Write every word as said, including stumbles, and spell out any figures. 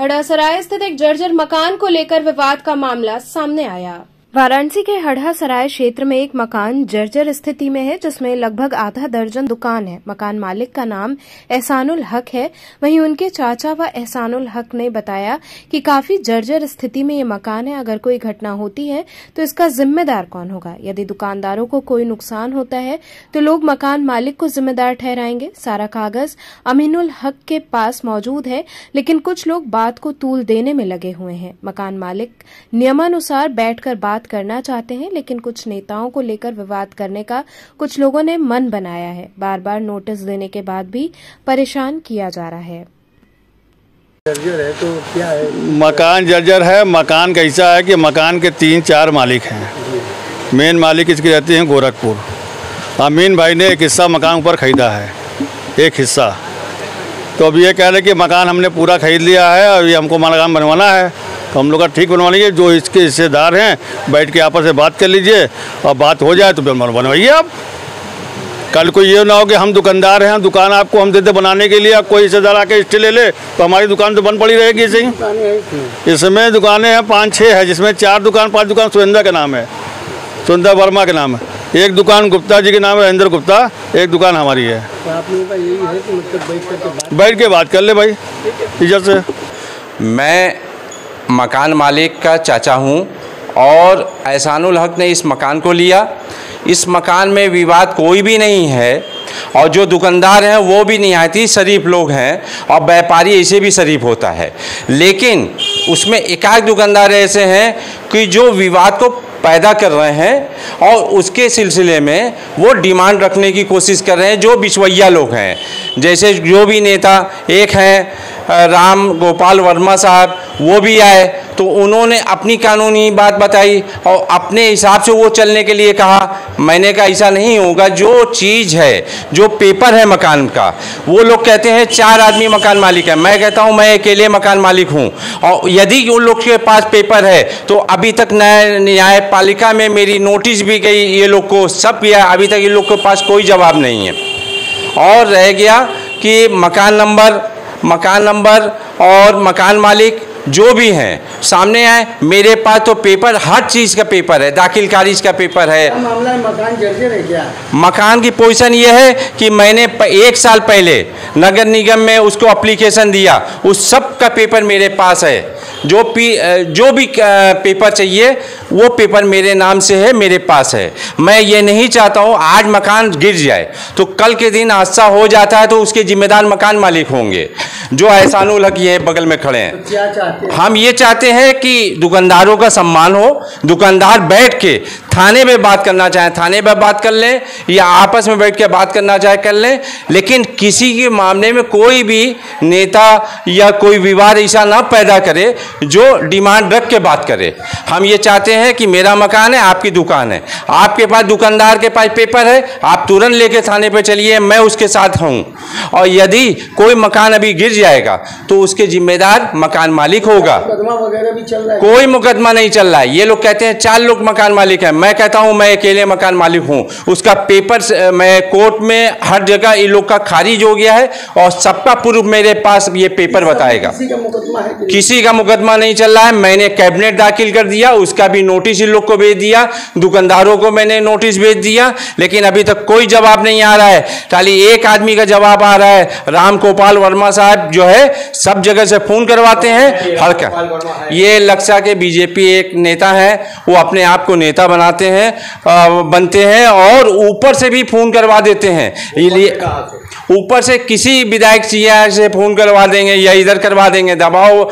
हड़हा सराय स्थित एक जर्जर मकान को लेकर विवाद का मामला सामने आया। वाराणसी के हड़हा सराय क्षेत्र में एक मकान जर्जर स्थिति में है, जिसमें लगभग आधा दर्जन दुकान है। मकान मालिक का नाम एहसानुल हक है। वहीं उनके चाचा व एहसानुल हक ने बताया कि काफी जर्जर स्थिति में ये मकान है। अगर कोई घटना होती है तो इसका जिम्मेदार कौन होगा? यदि दुकानदारों को कोई नुकसान होता है तो लोग मकान मालिक को जिम्मेदार ठहराएंगे। सारा कागज अमीनुल हक के पास मौजूद है, लेकिन कुछ लोग बात को तूल देने में लगे हुए हैं। मकान मालिक नियमानुसार बैठकर बात करना चाहते हैं, लेकिन कुछ नेताओं को लेकर विवाद करने का कुछ लोगों ने मन बनाया है। बार बार नोटिस देने के बाद भी परेशान किया जा रहा है। जर्जर है तो क्या है? मकान जर्जर है। मकान कैसा है कि मकान के तीन चार मालिक हैं। मेन मालिक इसके रहते हैं गोरखपुर। अमीन भाई ने एक हिस्सा मकान ऊपर खरीदा है, एक हिस्सा। तो अब ये कह रहे कि मकान हमने पूरा खरीद लिया है और ये हमको मकान बनवाना है, तो हम लोग का ठीक बनवा लीजिए। जो इसके हिस्सेदार हैं बैठ के आपस में बात कर लीजिए और बात हो जाए तो बनवाइए। आप कल को ये ना हो कि हम दुकानदार हैं, दुकान आपको हम देते बनाने के लिए, आप कोई हिस्सेदार आके स्टे ले ले तो हमारी दुकान तो बंद पड़ी रहेगी। इसे ही इसमें दुकानें हैं पाँच छः है, जिसमें चार दुकान पाँच दुकान सुरेंद्र के नाम है, सुरेंद्र वर्मा के नाम है। एक दुकान गुप्ता जी के नाम है, महिंद्र गुप्ता। एक दुकान हमारी है। बैठ के बात कर ले भाई इज्जत से। मैं मकान मालिक का चाचा हूं और एहसानुल हक ने इस मकान को लिया। इस मकान में विवाद कोई भी नहीं है और जो दुकानदार हैं वो भी निहायती शरीफ लोग हैं और व्यापारी ऐसे भी शरीफ होता है। लेकिन उसमें एकाध दुकानदार ऐसे हैं कि जो विवाद को पैदा कर रहे हैं और उसके सिलसिले में वो डिमांड रखने की कोशिश कर रहे हैं, जो बिचवैया लोग हैं। जैसे जो भी नेता एक हैं राम गोपाल वर्मा साहब, वो भी आए तो उन्होंने अपनी कानूनी बात बताई और अपने हिसाब से वो चलने के लिए कहा। मैंने कहा ऐसा नहीं होगा। जो चीज़ है, जो पेपर है मकान का, वो लोग कहते हैं चार आदमी मकान मालिक है। मैं कहता हूं मैं अकेले मकान मालिक हूं और यदि उन लोग के पास पेपर है तो अभी तक न्याय न्यायपालिका में मेरी नोटिस भी गई, ये लोग को सब किया, अभी तक इन लोग के पास कोई जवाब नहीं है। और रह गया कि मकान नंबर मकान नंबर और मकान मालिक जो भी हैं सामने आए। मेरे पास तो पेपर, हर चीज़ का पेपर है, दाखिल खारिज का पेपर है। क्या मामला है? मकान जर्जर है क्या? मकान की पोजीशन ये है कि मैंने एक साल पहले नगर निगम में उसको एप्लीकेशन दिया, उस सब का पेपर मेरे पास है। जो पी जो भी पेपर चाहिए वो पेपर मेरे नाम से है, मेरे पास है। मैं ये नहीं चाहता हूँ आज मकान गिर जाए तो कल के दिन हादसा हो जाता है तो उसके जिम्मेदार मकान मालिक होंगे, जो एहसानुल हक ये बगल में खड़े हैं। क्या चाहते हैं? हम ये चाहते हैं कि दुकानदारों का सम्मान हो। दुकानदार बैठ के थाने में बात करना चाहें थाने में बात कर लें, या आपस में बैठ के बात करना चाहे कर लें, लेकिन किसी के मामले में कोई भी नेता या कोई विवाद ऐसा ना पैदा करे जो डिमांड रख के बात करे। हम ये चाहते हैं कि मेरा मकान है, आपकी दुकान है, आपके पास दुकानदार के पास पेपर है, आप तुरंत लेके थाने पे चलिए, मैं उसके साथ हूँ। और यदि कोई मकान अभी गिर जाएगा तो उसके जिम्मेदार मकान मालिक होगा। मुकदमा वगैरह भी चल रहा है? कोई मुकदमा नहीं चल रहा है। ये लोग कहते हैं चार लोग मकान मालिक हैं, मैं कहता हूँ मैं अकेले मकान मालिक हूँ। उसका पेपर मैं कोर्ट में हर जगह ये लोग का खारिज हो गया है और सबका प्रूफ मेरे पास ये पेपर बताएगा। किसी का मुकदमा नहीं चल रहा है। मैंने कैबिनेट दाखिल कर दिया, उसका भी नोटिस इन लोग को भेज दिया, दुकानदारों को मैंने नोटिस भेज दिया, लेकिन अभी तक कोई जवाब नहीं आ रहा है। खाली एक आदमी का जवाब आ रहा है। राम गोपाल वर्मा साहब जो है सब जगह से फोन करवाते हैं। हर का ये लक्ष्य के बीजेपी एक नेता है, वो अपने आप को नेता बनाते हैं बनते हैं और ऊपर से भी फोन करवा देते हैं। इसलिए ऊपर से किसी विधायक से फोन करवा देंगे या इधर करवा देंगे, दबाव